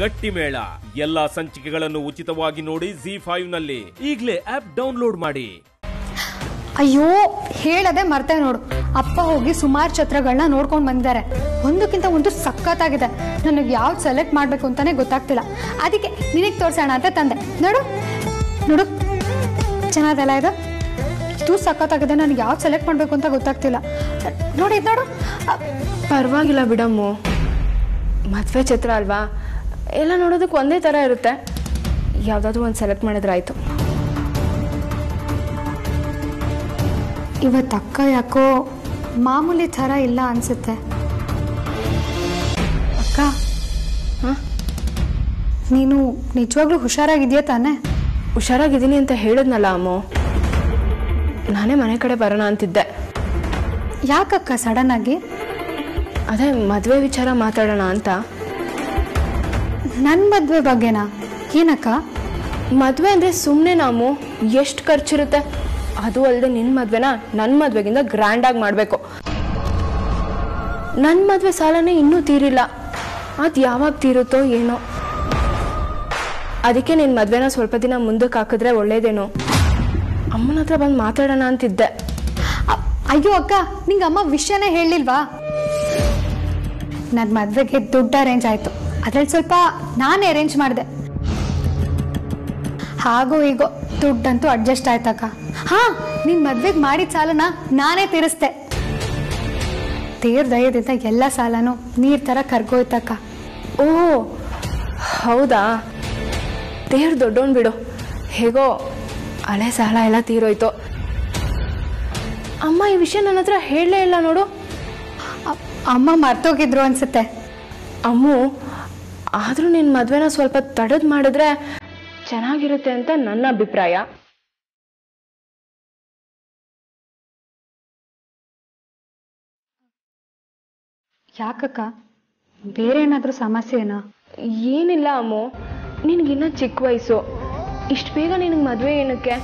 ಗಟ್ಟಿ ಮೇಳ ಎಲ್ಲಾ ಸಂಚಿಕೆಗಳನ್ನು ಉಚಿತವಾಗಿ ನೋಡಿ ZEE5 ನಲ್ಲಿ ಈಗಲೇ ಆಪ್ ಡೌನ್ಲೋಡ್ ಮಾಡಿ ಅಯ್ಯೋ ಹೇಳದೆ ಮರ್ತೆ ನೋಡು ಅಪ್ಪ ಹೋಗಿ ಸುಮಾರು ಚಿತ್ರಗಳನ್ನ ನೋಡ್ಕೊಂಡು ಬಂದಿದ್ದಾರೆ ಒಂದಕ್ಕಿಂತ ಒಂದು ಸಕ್ಕತ್ತಾಗಿದೆ ನನಗೆ ಯಾವುದು ಸೆಲೆಕ್ಟ್ ಮಾಡಬೇಕು ಅಂತಾನೆ ಗೊತ್ತಾಗ್ತಿಲ್ಲ ಅದಕ್ಕೆ ನಿನಗೆ ತೋರಿಸೋಣ ಅಂತ ತಂದೆ ನೋಡು ನೋಡು ಚೆನ್ನಾದಲ್ಲ ಇದು तू सखत्तागिदे ನನಗೆ ಯಾವ ಸೆಲೆಕ್ಟ್ ಮಾಡಬೇಕು ಅಂತ ಗೊತ್ತಾಗ್ತಿಲ್ಲ ನೋಡಿ ನೋಡು ಪರವಾಗಿಲ್ಲ ಬಿಡಮ್ಮು ಮದುವೆ ಚಿತ್ರ ಅಲ್ವಾ ಎಲ್ಲ ನೋಡೋದಕ್ಕೆ ಒಂದೇ ತರ ಇರುತ್ತೆ ಯಾವದಾದರೂ ಒಂದು ಸೆಲೆಕ್ಟ್ ಮಾಡಿದ್ರೆ ಆಯ್ತು ಇವತ್ತು ಅಕ್ಕ ಯಾಕೋ ಮಾಮೂಲಿ ತರ ಇಲ್ಲ ಅನ್ಸುತ್ತೆ ಅಕ್ಕ ನೀನು ನಿಜವಾಗ್ಲೂ ಹುಷಾರಾಗಿದ್ದೀಯಾ ತಾನೆ ಹುಷಾರಾಗಿದ್ದೀನಿ ಅಂತ ಹೇಳಿದ್ನಲ್ಲ ಅಮ್ಮೋ ನಾನೇ ಮನೆ ಕಡೆ ಬರೋಣ ಅಂತಿದ್ದೆ ಯಾಕಕ್ಕ ಸಡನ್ ಆಗಿ ಅದೇ ಮದುವೆ ವಿಚಾರ ಮಾತಾಡೋಣ ಅಂತ ನನ್ನ ಮದುವೆ ಬಗ್ಗೆನಾ ಏನಕ್ಕ ಮದುವೆ ಅಂದರೆ ಸುಮ್ಮನೆ ನಾವು ಎಷ್ಟು ಖರ್ಚಿರುತ್ತೆ ಅದು ಅಲ್ಲದೆ ನಿನ್ನ ಮದುವೆನ ನನ್ನ ಮದುವೆಗಿಂತ ಗ್ರ್ಯಾಂಡ್ ಆಗಿ ಮಾಡಬೇಕು ನನ್ನ ಮದುವೆ ಸಾಲನೇ ಇನ್ನೂ ತೀರಿಲ್ಲ ಅದು ಯಾವಾಗ ತೀರುತ್ತೋ ಏನೋ ಅದಕ್ಕೆ ನಿನ್ನ ಮದುವೆನ ಸ್ವಲ್ಪ ದಿನ ಮುಂದಕ್ಕೆ ಹಾಕಿದ್ರೆ ಒಳ್ಳೇದೇನೋ ಅಮ್ಮನ ಹತ್ರ ಬಂದು ಮಾತಾಡೋಣ ಅಂತಿದ್ದೆ ಅಯ್ಯೋ ಅಕ್ಕ ನಿಂಗೆ ಅಮ್ಮ ವಿಷಯನೇ ಹೇಳಿಲ್ವಾ ನನ್ನ ಮದುವೆಗೆ ದುಡ್ಡು ಅರೇಂಜ್ ಆಯಿತು ಅದರಲ್ಲಿ ಸ್ವಲ್ಪ ನಾನೇ ಅರೇಂಜ್ ಮಾಡಿದೆ ಹಾಗೂ ಈಗೋ ದುಡ್ಡಂತೂ ಅಡ್ಜಸ್ಟ್ ಆಯ್ತಕ್ಕ ಹಾಂ ನಿನ್ನ ಮದುವೆಗೆ ಮಾಡಿದ ಸಾಲನ ನಾನೇ ತೀರಿಸ್ದೆ ದಯದಿಂದ ಎಲ್ಲ ಸಾಲನೂ ನೀರು ಥರ ಕರ್ಗೋಯ್ತಕ್ಕ ಓ ಹೌದಾ ದೇವ್ರು ದೊಡ್ಡೋನ್ ಬಿಡು ಹೇಗೋ ಹಳೆ ಸಾಲ ಎಲ್ಲ ತೀರೋಯ್ತು ಅಮ್ಮ ಈ ವಿಷಯ ನನ್ನ ಹತ್ರ ಹೇಳಲೇ ಇಲ್ಲ ನೋಡು ಅಮ್ಮ ಮರ್ತೋಗಿದ್ರು ಅನ್ಸುತ್ತೆ ಅಮ್ಮ ಆದರೂ ನಿನ್ನ ಮದುವೆನ ಸ್ವಲ್ಪ ತಡದ್ ಮಾಡಿದ್ರೆ ಚೆನ್ನಾಗಿರುತ್ತೆ ಅಂತ ನನ್ನ ಅಭಿಪ್ರಾಯ. ಯಾಕಕ್ಕ ಬೇರೆ ಏನಾದರೂ ಸಮಸ್ಯೆನಾ? ಏನಿಲ್ಲ ಅಮ್ಮ, ನಿನಗಿನ್ನ ಚಿಕ್ಕ ವಯಸ್ಸು, ಇಷ್ಟು ಬೇಗ ನಿನಗೆ ಮದುವೆ ಏನಕ್ಕೆ?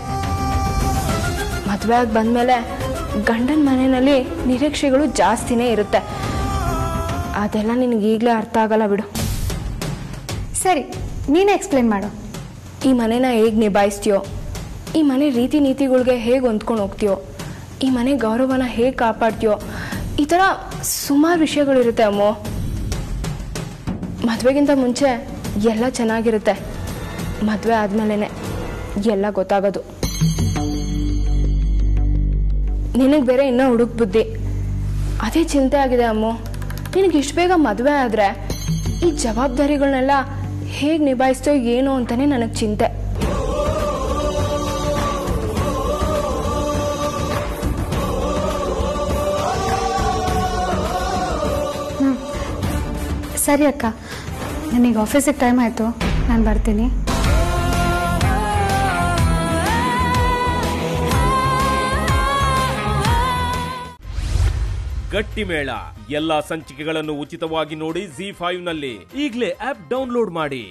ಮದುವೆ ಆಗಿ ಬಂದಮೇಲೆ ಗಂಡನ ಮನೆಯಲ್ಲಿ ನಿರೀಕ್ಷೆಗಳು ಜಾಸ್ತಿನೇ ಇರುತ್ತೆ. ಅದೆಲ್ಲ ನಿನಗೆ ಈಗಲೇ ಅರ್ಥ ಆಗಲ್ಲ ಬಿಡು. ಸರಿ, ನೀನೇ ಎಕ್ಸ್ಪ್ಲೇನ್ ಮಾಡು. ಈ ಮನೇನ ಹೇಗೆ ನಿಭಾಯಿಸ್ತೀಯೋ, ಈ ಮನೆ ರೀತಿ ನೀತಿಗಳಿಗೆ ಹೇಗೆ ಹೊಂದ್ಕೊಂಡು ಹೋಗ್ತೀಯೋ, ಈ ಮನೆ ಗೌರವನ ಹೇಗೆ ಕಾಪಾಡ್ತೀಯೋ, ಈ ಥರ ಸುಮಾರು ವಿಷಯಗಳಿರುತ್ತೆ ಅಮ್ಮ. ಮದುವೆಗಿಂತ ಮುಂಚೆ ಎಲ್ಲ ಚೆನ್ನಾಗಿರುತ್ತೆ, ಮದುವೆ ಆದ್ಮೇಲೆ ಎಲ್ಲ ಗೊತ್ತಾಗೋದು. ನಿನಗೆ ಬೇರೆ ಇನ್ನೂ ಹುಡುಕ್ ಬುದ್ಧಿ, ಅದೇ ಚಿಂತೆ ಆಗಿದೆ ಅಮ್ಮ. ನಿನಗೆ ಇಷ್ಟು ಬೇಗ ಮದುವೆ ಆದರೆ ಈ ಜವಾಬ್ದಾರಿಗಳನ್ನೆಲ್ಲ ಹೇಗೆ ನಿಭಾಯಿಸ್ತೋ ಏನೋ ಅಂತಾನೆ ನನಗೆ ಚಿಂತೆ. ಸರಿ ಅಕ್ಕ, ನನಗೆ ಆಫೀಸಿಗೆ ಟೈಮ್ ಆಯಿತು, ನಾನು ಬರ್ತೀನಿ. ಗಟ್ಟಿ ಮೇಳ ಎಲ್ಲಾ ಸಂಚಿಕೆಗಳನ್ನು ಉಚಿತವಾಗಿ ನೋಡಿ ZEE5 ನಲ್ಲಿ ಈಗಲೇ ಆಪ್ ಡೌನ್ಲೋಡ್ ಮಾಡಿ.